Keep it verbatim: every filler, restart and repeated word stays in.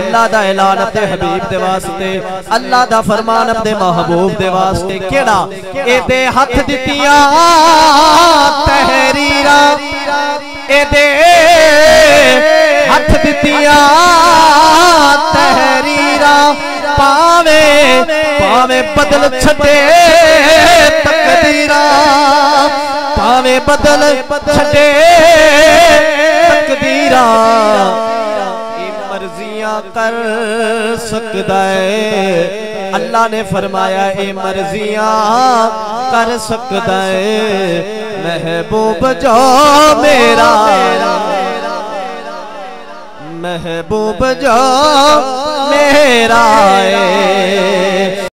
अल्लाह दा ऐलान अपने हबीब दे वास्ते, अल्लाह दा फरमान अपने महबूब दे वास्ते। केड़ा एदे हथ दितिया तहरीरा, एदे हथ दितिया तहरीरा, पावे पावे बदल छटे तकदीरा, पावे बदल छटे तकदीरा। कर सकदा है अल्लाह ने फरमाया, ए मर्जियां कर सकदा है महबूब जो मेरा, महबूब जो मेरा है।